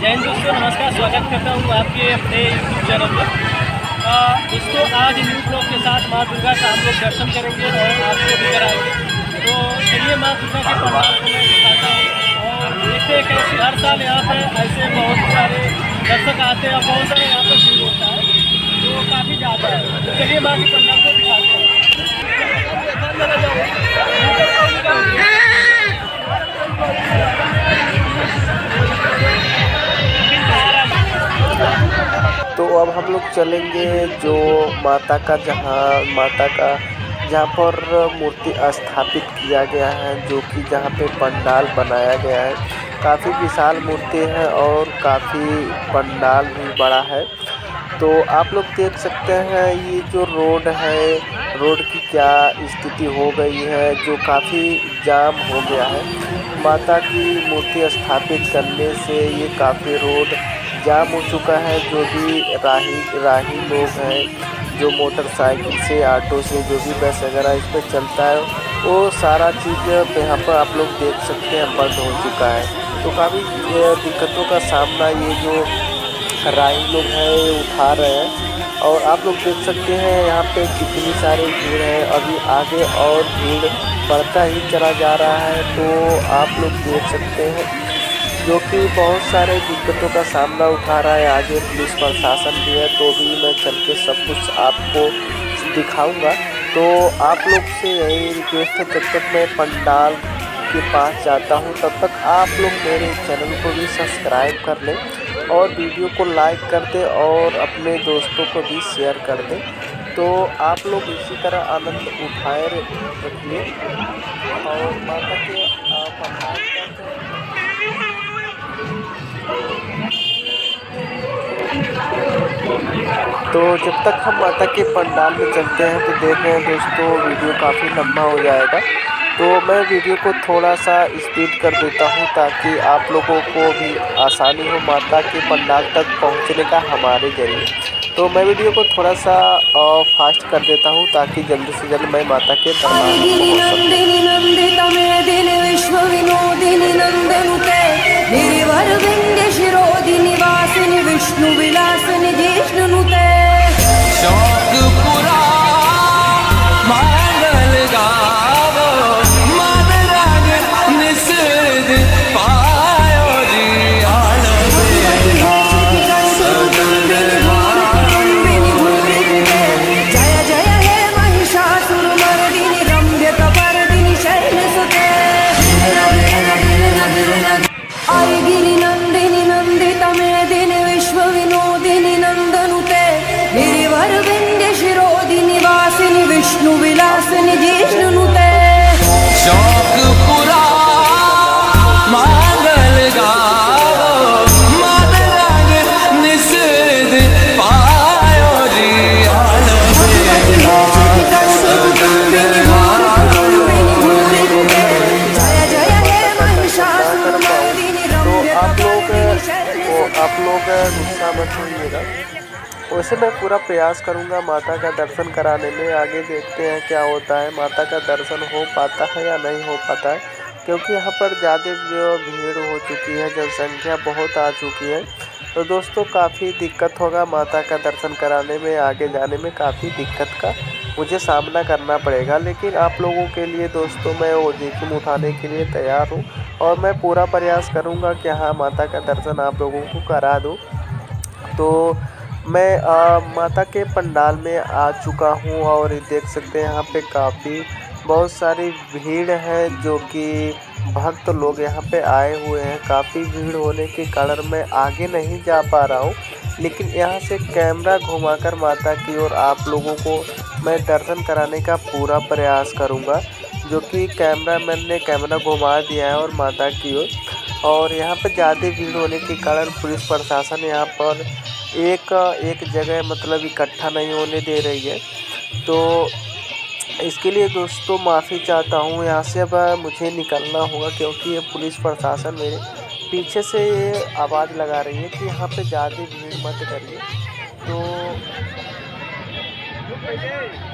जय हिंद दोस्तों, नमस्कार। स्वागत करता हूँ आपके अपने यूट्यूब चैनल पर। इसको आज न्यू ब्लॉग के साथ माँ दुर्गा का हम लोग दर्शन करेंगे और आपको भी कराएंगे। तो चलिए माँ दुर्गा के पंडाल को मैं दिखाता हूँ और देखते हैं कैसे हर साल यहाँ पर ऐसे बहुत सारे दर्शक आते हैं और बहुत सारे यहाँ पर भीड़ होता है, तो काफ़ी ज़्यादा है। तो चलिए माँ के पंडाल को दिखाते हैं। तो अब हम लोग चलेंगे जो माता का जहाँ पर मूर्ति स्थापित किया गया है, जो कि जहाँ पे पंडाल बनाया गया है। काफ़ी विशाल मूर्ति है और काफ़ी पंडाल भी बड़ा है। तो आप लोग देख सकते हैं ये जो रोड है, रोड की क्या स्थिति हो गई है, जो काफ़ी जाम हो गया है। माता की मूर्ति स्थापित करने से ये काफ़ी रोड जाम हो चुका है। जो भी राही लोग हैं, जो मोटरसाइकिल से, ऑटो से, जो भी बस वगैरह इस पर चलता है, वो सारा चीज़ यहाँ पर आप लोग देख सकते हैं बंद हो चुका है। तो काफ़ी दिक्कतों का सामना ये जो राही लोग हैं ये उठा रहे हैं। और आप लोग देख सकते हैं यहाँ पे कितनी सारी भीड़ है। अभी आगे और भीड़ बढ़ता ही चला जा रहा है। तो आप लोग देख सकते हैं जो कि बहुत सारे दिक्कतों का सामना उठा रहा है। आगे पुलिस प्रशासन भी है, तो भी मैं चल के सब कुछ आपको दिखाऊंगा। तो आप लोग से यही रिक्वेस्ट है, जब तक मैं पंडाल के पास जाता हूं तब तक आप लोग मेरे चैनल को भी सब्सक्राइब कर लें और वीडियो को लाइक कर दें और अपने दोस्तों को भी शेयर कर दें। तो आप लोग इसी तरह आनंद उठाए रखिए और माता के पंडाल तो जब तक हम माता के पंडाल में चलते हैं। तो देख रहे हैं दोस्तों वीडियो काफ़ी लंबा हो जाएगा, तो मैं वीडियो को थोड़ा सा स्पीड कर देता हूं ताकि आप लोगों को भी आसानी हो माता के पंडाल तक पहुंचने का हमारे जरिए। तो मैं वीडियो को थोड़ा सा फास्ट कर देता हूं ताकि जल्दी से जल्द मैं माता के पंडाल पहुंच। आप लोग गुस्सा मत होइएगा। वैसे मैं पूरा प्रयास करूंगा माता का दर्शन कराने में। आगे देखते हैं क्या होता है, माता का दर्शन हो पाता है या नहीं हो पाता है, क्योंकि यहाँ पर ज़्यादा भीड़ हो चुकी है, जनसंख्या बहुत आ चुकी है। तो दोस्तों काफ़ी दिक्कत होगा माता का दर्शन कराने में, आगे जाने में काफ़ी दिक्कत का मुझे सामना करना पड़ेगा। लेकिन आप लोगों के लिए दोस्तों मैं वो जोखिम उठाने के लिए तैयार हूँ और मैं पूरा प्रयास करूँगा कि हाँ माता का दर्शन आप लोगों को करा दूँ। तो मैं माता के पंडाल में आ चुका हूँ और देख सकते हैं यहाँ पे काफ़ी बहुत सारी भीड़ है, जो कि भक्त लोग यहाँ पे आए हुए हैं। काफ़ी भीड़ होने के कारण मैं आगे नहीं जा पा रहा हूँ, लेकिन यहाँ से कैमरा घुमाकर माता की ओर आप लोगों को मैं दर्शन कराने का पूरा प्रयास करूँगा, जो कि कैमरामैन ने कैमरा घुमा दिया है और माता की ओर। और यहाँ पर ज़्यादा भीड़ होने के कारण पुलिस प्रशासन यहाँ पर एक जगह मतलब इकट्ठा नहीं होने दे रही है। तो इसके लिए दोस्तों माफ़ी चाहता हूँ। यहाँ से अब मुझे निकलना होगा, क्योंकि ये पुलिस प्रशासन मेरे पीछे से ये आवाज़ लगा रही है कि यहाँ पे ज़्यादा भीड़ मत करिए। तो